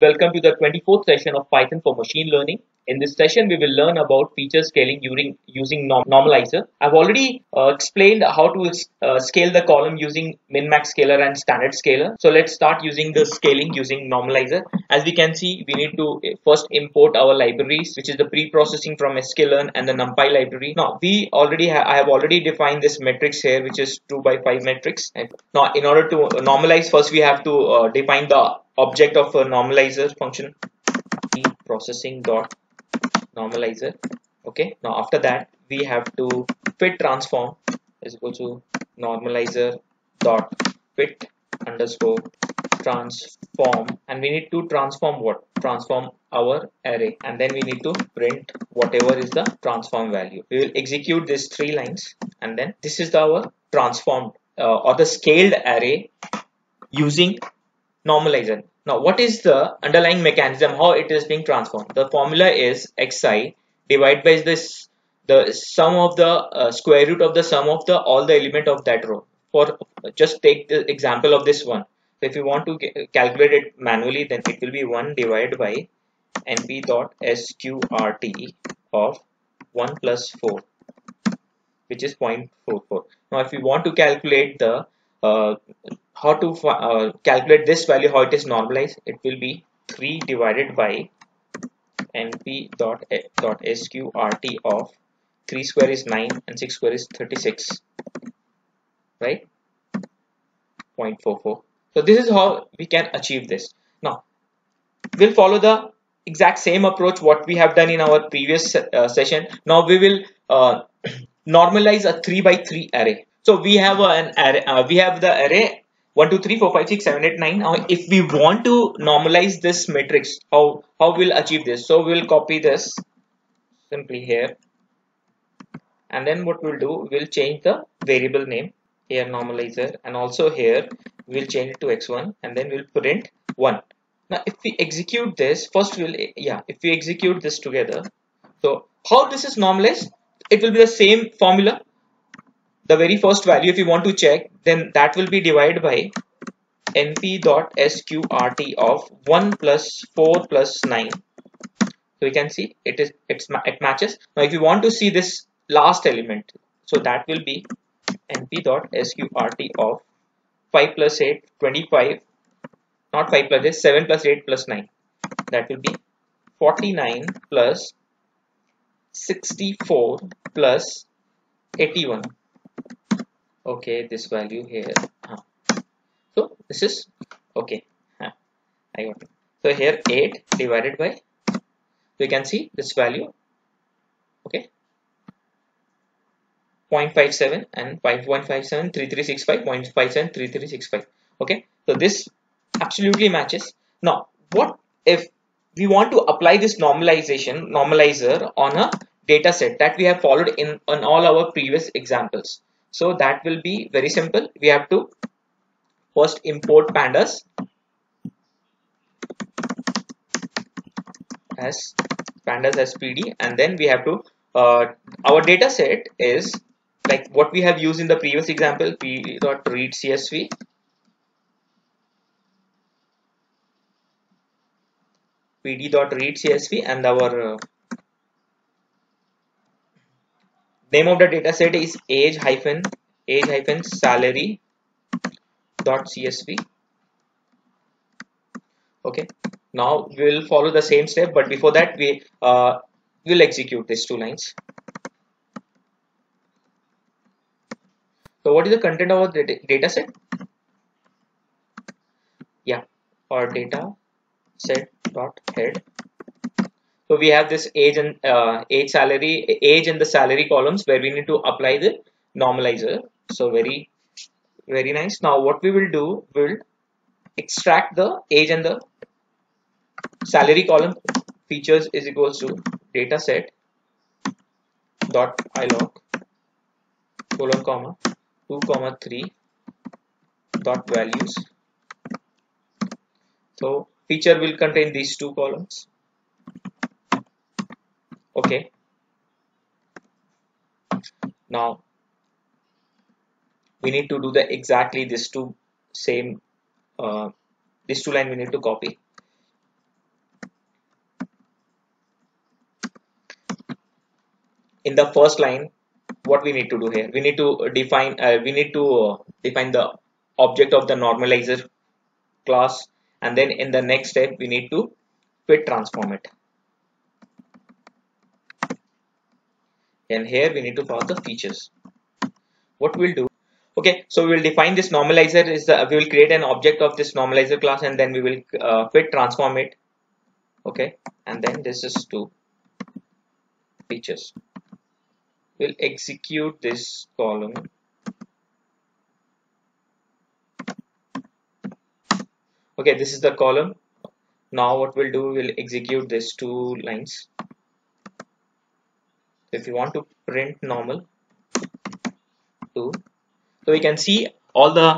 Welcome to the 24th session of Python for Machine Learning. In this session, we will learn about feature scaling using normalizer. I've already explained how to scale the column using MinMaxScaler and StandardScaler. So let's start using the scaling using normalizer. As we can see, we need to first import our libraries, which is the preprocessing from sklearn and the numpy library. Now, I have already defined this matrix here, which is 2 by 5 matrix. And now, in order to normalize, first we have to define the object of a normalizer function, preprocessing dot normalizer. Okay, now after that we have to fit transform is equal to normalizer dot fit underscore transform, and we need to transform our array, and then we need to print whatever is the transform value. We will execute these 3 lines, and then this is our transformed or the scaled array using normalizer. Now, what is the underlying mechanism, how it is being transformed? The formula is xi divided by this, the sum of the square root of the sum of the all the element of that row. For just take the example of this one. So if you want to calculate it manually, then it will be 1 divided by np dot sqrt of 1 plus 4, which is 0.44. Now, if you want to calculate the how to calculate this value, how it is normalized, it will be 3 divided by np dot sqrt of 3 square is 9 and 6 square is 36, right? 0.44. So this is how we can achieve this. Now we'll follow the exact same approach what we have done in our previous session. Now we will normalize a 3 by 3 array. So we have an array. We have the array 1 2 3 4 5 6 7 8 9. Now if we want to normalize this matrix, how we'll achieve this? So we'll copy this simply here, and then what we'll do, we'll change the variable name here, normalizer, and also here we'll change it to x1, and then we'll print 1. Now if we execute this first, if we execute this together, so how this is normalized, it will be the same formula. The very first value, if you want to check, then that will be divided by np dot sqrt of 1 plus 4 plus 9. So we can see it matches. Now if you want to see this last element, so that will be np dot sqrt of 5 plus 8 25, not 5 plus 8, 7 plus 8 plus 9. That will be 49 plus 64 plus 81. Okay, this value here. So this is okay. I got it. So here 8 divided by, you can see this value. Okay. 0.57 and 5.57, 3365, 0.57, 3365. Okay. So this absolutely matches. Now, what if we want to apply this normalizer on a data set that we have followed in on all our previous examples? So that will be very simple. We have to first import pandas as pd, and then we have to our data set is like what we have used in the previous example, p.readcsv, pd.readcsv, and our name of the dataset is age-salary.csv. Okay. Now we will follow the same step, but before that we will execute these 2 lines. So what is the content of our dataset? Yeah, our dataset.head. So we have this age and the salary columns where we need to apply the normalizer. So very, very nice. Now what we will do, we'll extract the age and the salary column features is equals to dataset dot iloc : 2, 3 dot values. So feature will contain these 2 columns. Okay, now we need to do the exactly this 2 line we need to copy. in the first line, what we need to do here, we need to define the object of the normalizer class, and then in the next step we need to fit transform it, and here we need to pass the features. What we'll do, okay, so we will define this normalizer is the, we will create an object of this normalizer class, and then we will fit transform it, okay, and then this is to features. We'll execute this column. Okay, this is the column. Now what we'll do, we'll execute these two lines. If you want to print normal two, so we can see all the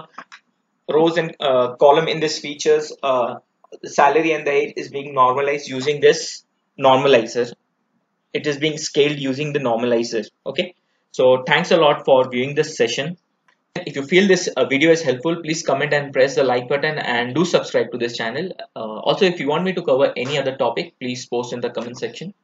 rows and column in this features, salary and the age is being normalized using this normalizer. It is being scaled using the normalizer. Okay, so thanks a lot for viewing this session. If you feel this video is helpful, please comment and press the like button, and do subscribe to this channel. Also, if you want me to cover any other topic, please post in the comment section.